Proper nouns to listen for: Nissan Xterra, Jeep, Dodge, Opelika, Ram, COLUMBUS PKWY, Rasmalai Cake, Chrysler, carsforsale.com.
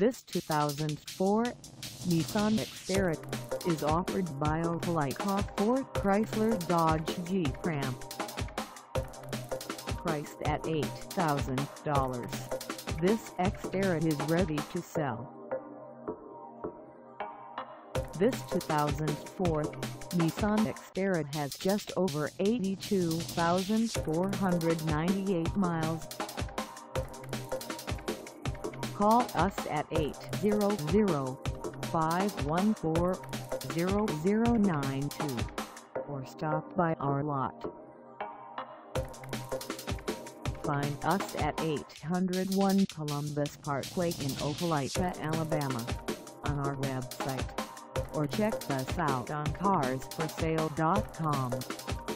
This 2004 Nissan Xterra is offered by Opelika Ford Chrysler Dodge Jeep Ram. Priced at $8,000, this Xterra is ready to sell. This 2004 Nissan Xterra has just over 82,498 miles. Call us at 800-514-0092 or stop by our lot. Find us at 801 Columbus Parkway in Opelika, Alabama on our website, or check us out on carsforsale.com.